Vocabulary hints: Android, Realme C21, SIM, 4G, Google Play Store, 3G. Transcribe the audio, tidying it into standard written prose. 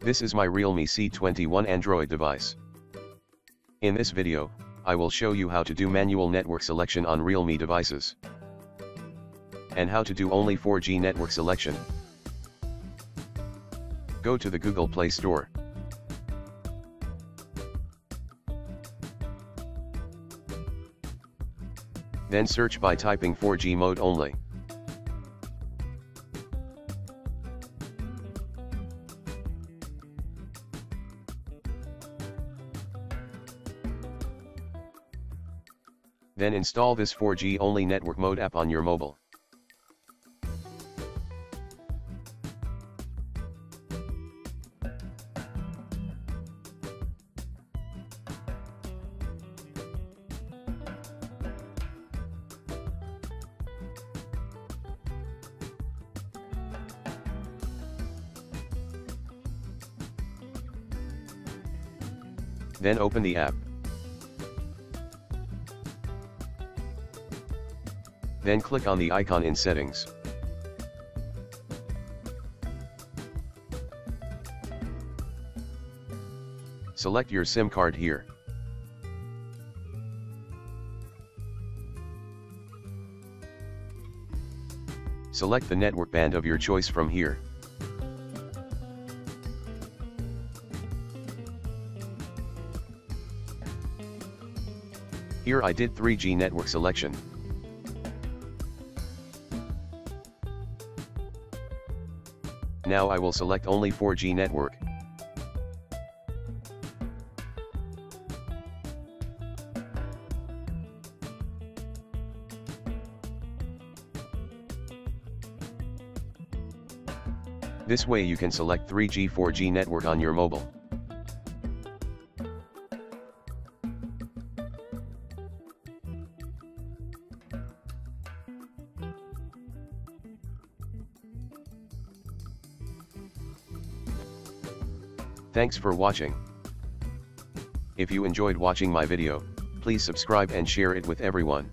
This is my Realme C21 Android device. In this video, I will show you how to do manual network selection on Realme devices, and how to do only 4G network selection. Go to the Google Play Store. Then search by typing 4G mode only. Then install this 4G only network mode app on your mobile. Then open the app. Then click on the icon in Settings. Select your SIM card here. Select the network band of your choice from here. Here I did 3G network selection. Now I will select only 4G network. This way you can select 3G 4G network on your mobile. Thanks for watching. If you enjoyed watching my video, please subscribe and share it with everyone.